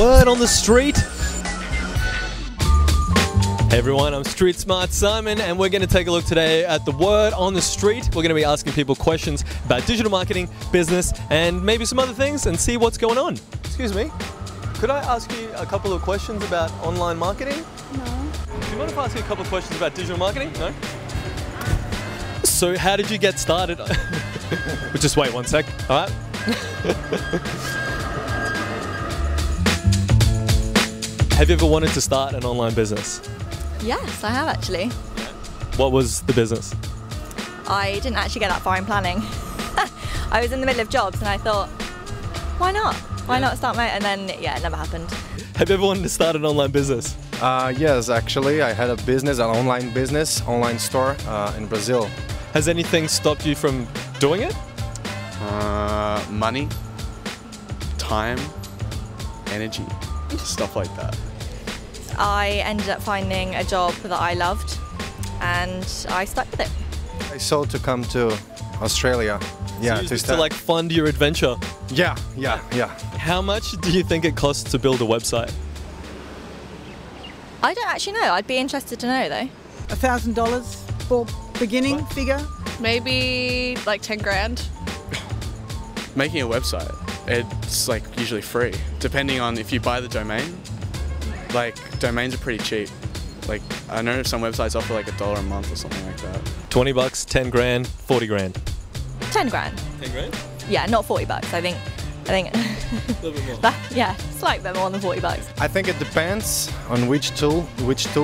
Word on the Street. Hey everyone, I'm Street Smart Simon, and we're going to take a look today at the word on the street. We're going to be asking people questions about digital marketing, business, and maybe some other things, and see what's going on. Excuse me, could I ask you a couple of questions about online marketing? No. Do you mind if I ask you a couple of questions about digital marketing? No? So how did you get started? Just wait one sec, all right? Have you ever wanted to start an online business? Yes, I have actually. What was the business? I didn't actually get that far in planning. I was in the middle of jobs and I thought, why not? Why not start my... And then, yeah, it never happened. Have you ever wanted to start an online business? Yes, actually. I had a business, an online business, online store in Brazil. Has anything stopped you from doing it? Money, time, energy, stuff like that. I ended up finding a job that I loved and I stuck with it. I sought to come to Australia. Yeah, so to like fund your adventure. Yeah. How much do you think it costs to build a website? I don't actually know. I'd be interested to know though. $1,000 for beginning figure? Maybe like 10 grand. Making a website, it's like usually free, depending on if you buy the domain. Like, domains are pretty cheap. Like, I know some websites offer like $1 a month or something like that. 20 bucks, 10 grand, 40 grand. 10 grand. 10 grand? Yeah, not 40 bucks, I think. A little bit more. Yeah, slightly like more than 40 bucks. I think it depends on which tool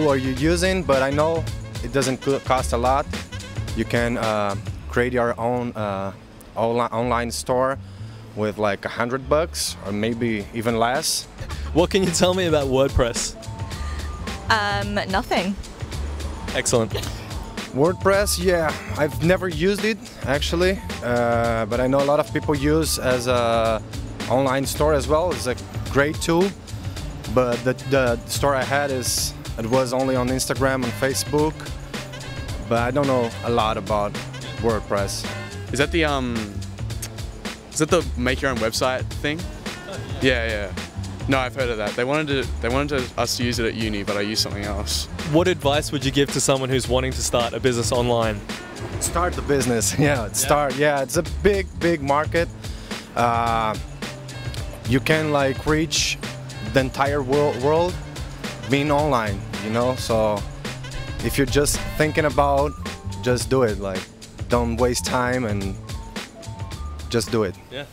are you using, but I know it doesn't cost a lot. You can create your own online store with like $100 or maybe even less. What can you tell me about WordPress? Nothing. Excellent. WordPress, yeah, I've never used it actually, but I know a lot of people use as a online store as well. It's a great tool, but the store I had was only on Instagram and Facebook, but I don't know a lot about WordPress. Is that the Is that the make your own website thing? Yeah. No, I've heard of that. They wanted us to use it at uni, but I used something else. What advice would you give to someone who's wanting to start a business online? Start the business. Yeah, it's a big market. You can like reach the entire world being online, you know? So if you're just thinking about, just do it. Like, don't waste time and just do it. Yeah.